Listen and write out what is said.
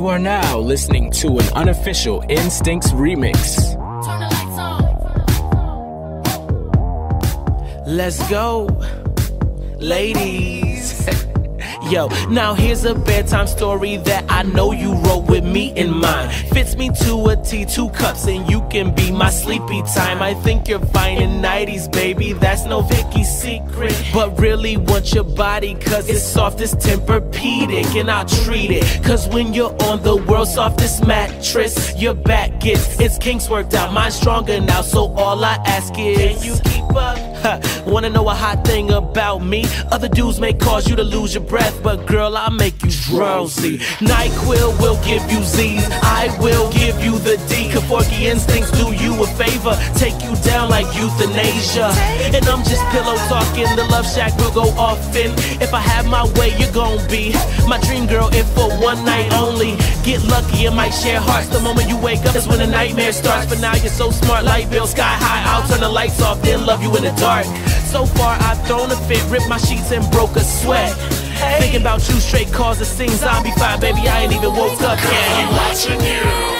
You are now listening to an unofficial Nstinx remix. Turn the lights on. Let's go, ladies. Yo, now here's a bedtime story that I know you wrote with me in mind. Fits me to a T, 2 cups, and you can be my sleepy time. I think you're fine in 90s, baby, that's no Vicky secret. But really want your body, cause it's soft as Tempur-Pedic, and I'll treat it. Cause when you're on the world's softest mattress, your back gets its kinks worked out. Mine's stronger now, so all I ask is, can you keep up? Wanna know a hot thing about me? Other dudes may cause you to lose your breath, but girl, I'll make you drowsy. NyQuil will give you Z's, I will give you the D. Keforkian Nstinx do you a favor, take you down like euthanasia. And I'm just pillow talking, the love shack will go off in. If I have my way, you're gon' be my dream girl, if for one night only. Get lucky and might share hearts. The moment you wake up is when the nightmare starts. But now you're so smart, light bill sky high. I'll turn the lights off, then love you in the dark. So far I've thrown a fit, ripped my sheets and broke a sweat. Thinking about you straight cause a scene, zombie fire, baby, I ain't even woke up yet. I'm watching you.